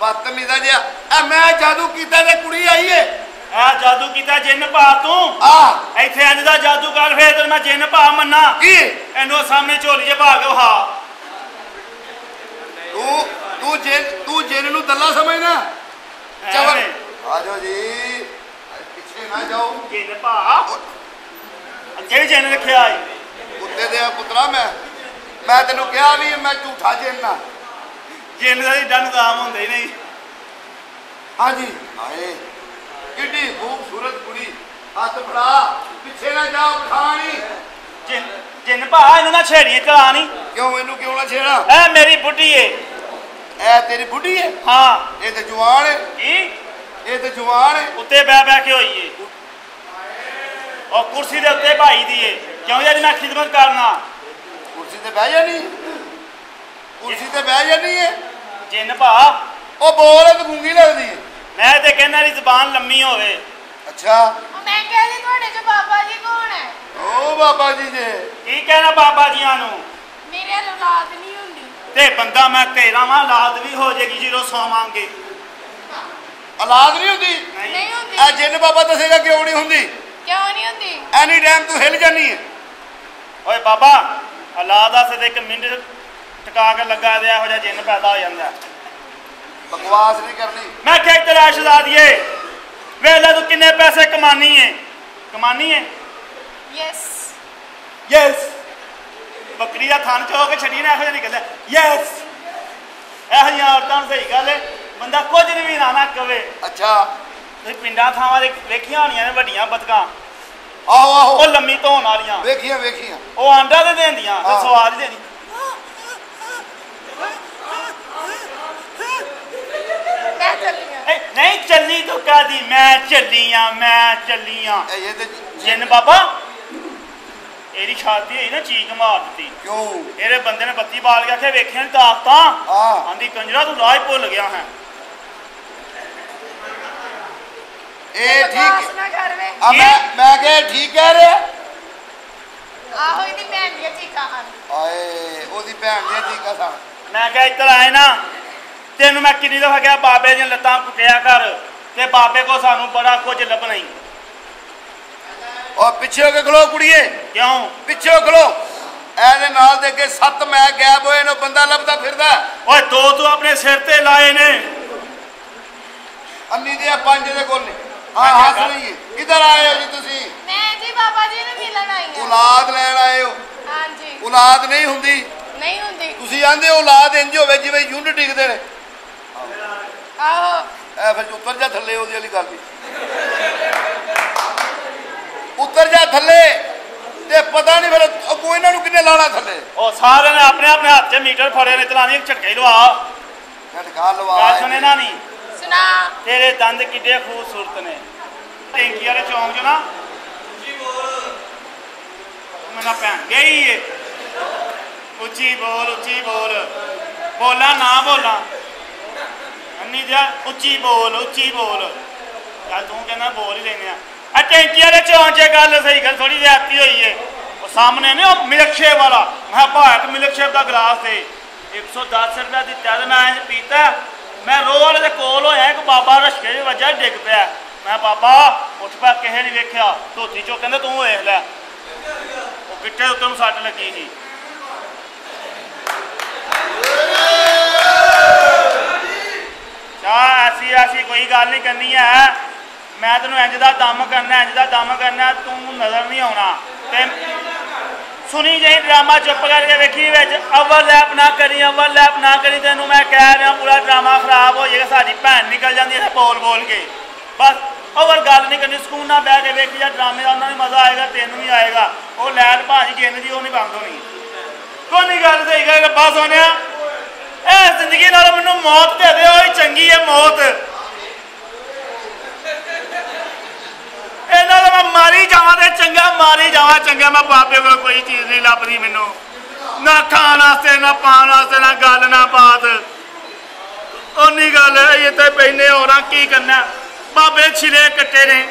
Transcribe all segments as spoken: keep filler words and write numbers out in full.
बदतमीजा जिया मैं जादू किया ते कुड़ी आई है। आ जादू किया जिन्न पा तू आ इथे अज दा जादू कर फिर मैं जिन्न पा मन्ना की एनो सामने झोली च पा के वहा तू तू जिन तू जिन नू दल्ला समझना चल आ जाओ जी पिछे ना जाओ जिन्न पा जेड़ी जिन्न रखिया कुत्ते दे पुत्रा मैं मैं तेन क्या भी मैं झूठा जिन्न जिन्न का एडा नाम होंगे ही नहीं। हाँ जी हाए कि खूबसूरत कुड़ी हथ फड़ा पिछे ना जाओ पठानी जिन जिन भा इन्हों ना छेड़िए चला नहीं क्यों इन क्यों ना छेड़ा ए मेरी बुढ़ी है ए तेरी बुढ़ी है हाँ ये तो जवान है की ये तो जवान है उत्ते बह बह के होई है और कुर्सी के उत्ते भाई दी है क्यों यार मैं खिदमत करना कुर्सी ते बह जानी कुर्सी ते बह जानी है जिन भा ओ बोल तो गूंगी लगदी है मैं ते कहना री जुबान लम्मी होवे। अच्छा मैं कहदी तोड़े जो बाबा जी कौन है ओ बाबा जी जे की कहना बाबा जी आनु मेरे औलाद नहीं हुंदी ते बंदा मैं तेरावां औलाद भी हो जाएगी जीरो सौ मांगे औलाद नहीं हुंदी नहीं हुंदी ए जिन बाबा दसेगा क्यों नहीं हुंदी क्यों नहीं हुंदी एनी टाइम तू हिल जानी है ओए बाबा औलाद आसे ते एक मिनट टका के लगा दे हो जा जिन पैदा हो जांदा बकवास नहीं करनी मैं क्या तेरा शहजादिए वेला तू किन्ने पैसे कमानी है कमानी है यस यस बकरी का थान चो के छड़ी ने ऐसा निकलदा यस ऐसा ही औरतां सही गल है बंदा कुछ नहीं भी ना कवे। अच्छा तो पिंडा थावां दे वेखियां होणियां ने वड्डियां बतकां आहो आहो ओ लम्मी धोन वालियां वेखियां वेखियां ओ आंडा दे देंदियां ते स्वाद देंदी नहीं चली तो क्या दी मैं चलिया मैं चलिया जिन बाबा एरी छाती है ना चीक मार दी क्यों एरे बंदे ने बत्ती बाल के आखे वेखिया ताकता आंधी कंजरा तू राज भुल गया है ए ठीक अब मैं मैं कह ठीक कह रहे आहो इदी भैन दी चीका हां आए ओदी भैन दी चीका सा मैं कह इधर आए ना तेन मैं कि दफा क्या बाबे दिन लत्त कुटिया कर ते बाबे को सानू बड़ा कुछ लभना ही और पिछे के खलो कुड़िए क्यों पिछे खलो ऐसे नाल दे के सत्त मैं गैब होए नो बंदा लभदा फिरदा ओए दो तू अपने सिर ते लाए ने अम्मी दे पंज दे कोल ने हां हाथ नहीं किधर आए हो जी तुसी मैं जी बाबा जी ने मिलन आई हां औलाद लेन आए हो हां जी औलाद नहीं हुंदी नहीं हुंदी तुसी आंदे औलाद इंज होवे जिवें यूंड डिगदे ने आहो फिर उतर जा थले ओदी वाली गल उतर जा थले ते पता नहीं फिर कोई इन्हां नू किन्ने लाना थले ओ सारे ने अपने अपने हाथ च मीटर फड़े ने चलानी झटके लवा झटका लवा गल सुने ना नहीं सुना तेरे दंद किड्डे खूबसूरत ने टेंकी वाले चौंक जो ना उची बोल मेरा भैन गई है उची बोल उची बोल बोला ना बोला उची बोल उची बोल तू कहना बोल ही लेने टैंकी वाले चौंच गल सही गल थोड़ी ज्यादती हुई है वो सामने ने मिल्क शेक वाला मैं भारत मिल्क शेक का गिलास दे एक सौ दस रुपया दिता तो मैं पीता मैं रोड के कोल होया एक बाबा रशके की वजह डिग पाया मैं बाबा उठ पा किसी नहीं वेख्या धोती चो कहते तू वेख लै वो गिट्टे उत्तों सट लगी ही ऐसी ऐसी कोई गल नहीं करनी है मैं तेन इंज का दम करना इंज का दम करना तू नजर नहीं आना सुनी जाए ड्रामा चुप करके वेखी अवर लैप ना करी अवर लैप ना करी तेन मैं कह रहा पूरा ड्रामा खराब हो जाएगा सारी भैन निकल जाती है बोल बोल के बस अवर गल नहीं करनी सुकून ना बह के वेखी जा ड्रामे का उन्होंने मजा आएगा तेनों भी आएगा वो लैट भाजी गिन जी वो नहीं बंद होनी कोई गल सही गल बस होने जिंदगी मैं मौत दे दे चंगी है मौत मैं मारी जावा तो चंगा मारी जावा चंगा मैं बाबे को कोई चीज नहीं लभदी मैनू ना खाने से ना पाने ना गल ना बात ओनी गल इतने पहने और की करना बाबे छिले कट्टे ने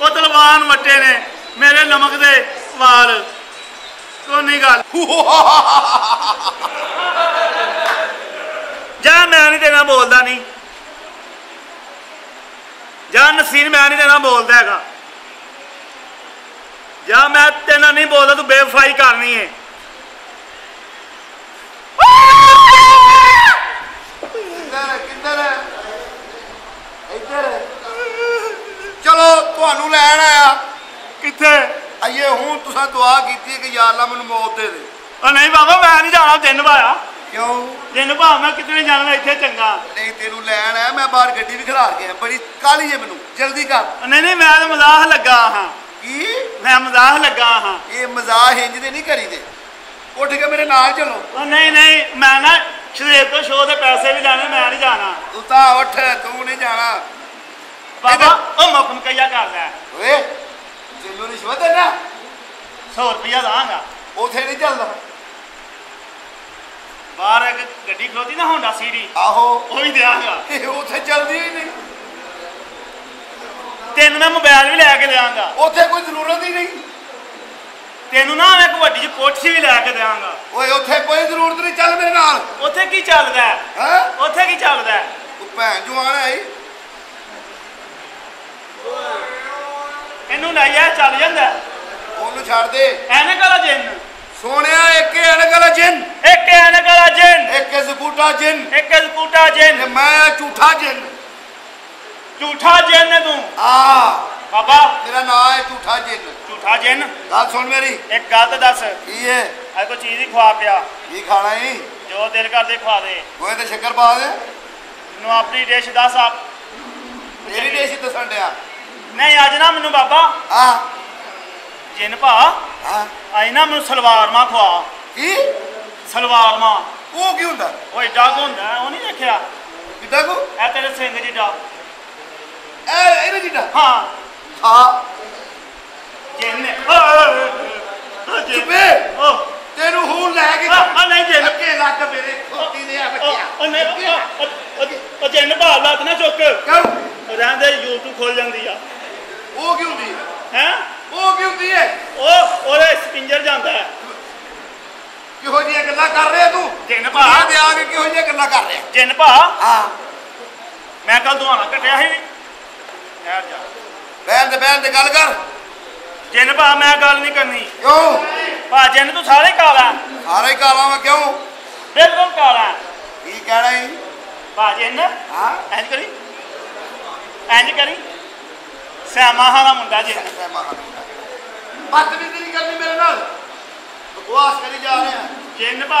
वो तलवान मट्टे ने मेरे नमक दे वाल ओनी गल जा मैं नहीं तेरे बोलता नहीं सीन मैं नहीं तेना बोलता है या मैं तेना नहीं बोलता तू बेवफाई करनी है। चलो थानू लैन आया किथे आइए हूं तुसा दुआ की कि यार ला मैनू मौत दे दे। नहीं बाबा मैं नहीं जाना दिन भाया। क्यों दिन भाव मैं कितने जाना इतने चंगा। नहीं तेनू लैन आया मैं बाहर गड्डी भी खिलार गया बड़ी काली है मैनू जल्दी कर। नहीं नहीं मैं तो मजाक लगा हाँ की मैं मजाक लगा हाँ। ये मजाक इंज दे नहीं करी दे उठ के मेरे नाल चलो। नहीं नहीं मैं ना शरीफ तो शो के पैसे भी लाने मैं नहीं जाना। तू तो उठ तू नहीं जाना बाबा ओ मौकम कया कर लै ओए जिल्लू रिश्वत देना सौ रुपया दांगा उथे नहीं चलदा। बाहर एक गड्डी खलोती ना होंडा सीडी आहो ओ ही देंगा उथे चलदी ही नहीं। तेन मैं मोबाइल भी लैके देंगा उथे कोई जरूरत ही नहीं। तेन ना मैं एक वड्डी जी कोठी भी लैके देंगा ओए उथे कोई जरूरत नहीं। चल मेरे नाल उथे की चलदा है हैं उथे की चलदा है तू भैन जवान है इनू लाइया चल जाता ओनू छाड़ दे। ऐनक वाला जिन सोनिया एक ऐनक वाला जिन एक ऐनक वाला जिन एक जबूटा जिन एक जबूटा जिन मैं झूठा जिन झूठा जिन तू आ बाबा मेरा नाम है झूठा जिन झूठा जिन। गल सुन मेरी एक गल तो दस की है अज कोई चीज ही खवा पिया की खाना ही जो दिल कर दे खवा दे कोई तो शक्कर पा दे मैनू अपनी डिश दस आप मेरी डिश दसन दिया। नहीं आज ना मैनू बाबा हां जिन भा हां आई ना मैनू सलवार मां खवा। की सलवार मां ओ की हुंदा ओ एडा को हुंदा ओ नहीं देखया किदा को ए तेरे सिंह जी डा ए एरे जी डा हां हां जिन ओ चुपे ओ तेनू हूं लेके हां नहीं जिन के लग मेरे खोती ने आ बच्चा ओ नहीं ओ जिन भा लत ना चुक क्यों रहंदे YouTube खोल जांदी आ वो क्यों दी हैं वो क्यों दी है ओ ओरे स्पिंजर जांदा है किहो जी गल्ला कर रहे तू जिन भा दे आ के किहो जी गल्ला कर रहे जिन भा। हां मैं कल दुआना कटिया ही यार जा बैठ दे बैठ दे गल कर जिन भा मैं गल नहीं करनी। क्यों भा जिन तू सारे काला सारे काला मैं क्यों बिल्कुल काला की कहना है भा जिन। हां ऐंज करी ऐंज करी सैमाहाना मुंडा जी सैमाहाना बदतमीजी नहीं करनी मेरे नाल बकवास करी जा रहे हैं जिन भा।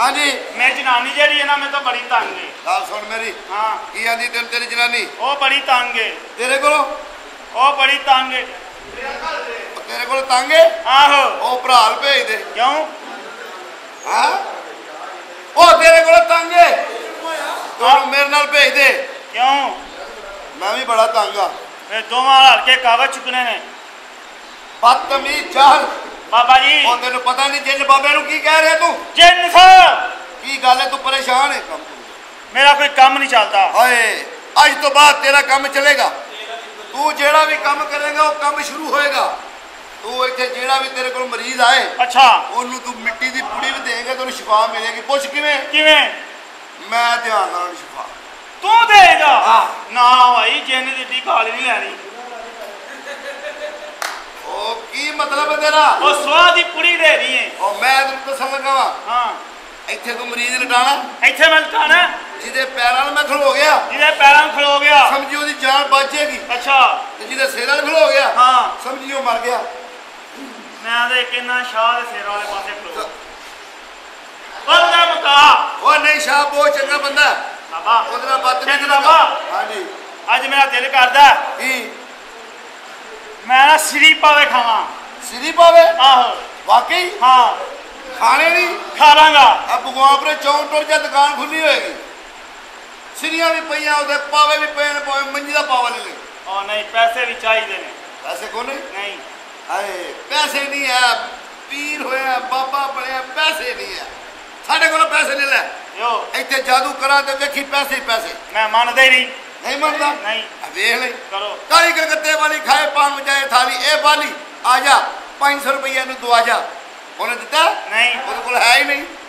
हां जी मैं जनानी जेड़ी है ना मैं तो बड़ी तंग है। गल सुन मेरी हां की आंदी तेन तेरी जनानी ओ बड़ी तंग है तेरे कोलो ओ बड़ी तंग है तेरे कोलो तंग है आहो ओ भराल भेज दे। क्यों हां ओ तेरे कोलो तंग है तू मेरे नाल भेज दे। क्यों मैं भी बड़ा तंग हां दोवां हल्के कावा चुकने ने बदतमीज जाहल बाबा जी ओ तेनु पता नहीं जिन बाबे नु की कह रहे तू जिन साहब की गल है तू परेशान है कम मेरा कोई काम नहीं चलता ओए आज तो बाद तेरा काम चलेगा तू जेड़ा भी काम करेगा वो काम शुरू होएगा तू इथे जेड़ा भी तेरे कोल मरीज आए अच्छा ओनु तू मिट्टी दी पुड़ी भी देगा तेनु शिफा मिलेगी। पुछ किवें किवें मैं ध्यान नाल शिफा तू देगा ना भाई जिन दी काली नहीं लैनी ओ की मतलब है तेरा ओ स्वाह दी पुड़ी दे रही है ओ मैं तेन कसम लगा वा हां इथे तू मरीज लटाना इथे मैं लटाना जिदे पैरां में खलो गया जिदे पैरां में खलो गया समझियो दी जान बचेगी। अच्छा ते जिदे सिरां में खलो गया हां समझियो मर गया। मैं ते कहना शाह दे सिर वाले पासे खलो और ना मका ओ नहीं शाह बहुत चंगा बंदा बाबा उधर बात नहीं बाबा। हां जी आज मेरा दिल करदा की मैं ना सिरी पावे खावा सिरी पावे आहो वाकई हां खाने नहीं खा लांगा अब भगवान पर चौंक टोर जा दुकान खुली होएगी सिरियां भी पईया उधर पावे भी पेन पावे मंजी दा पावा ले ले ओ नहीं पैसे भी चाहिए ने पैसे को नहीं नहीं अरे पैसे नहीं है पीर होया बाबा बने पैसे नहीं है साडे कोल पैसे ले ले यो इथे जादू करा ते देखी पैसे पैसे मैं मानदा ही नहीं नहीं मानदा नहीं देख ले करो काई गलगत्ते वाली खाए पान बजाए थाली ए वाली आजा पाँच सौ रुपया नु दवा जा ओने दिता नहीं बिल्कुल है ही नहीं।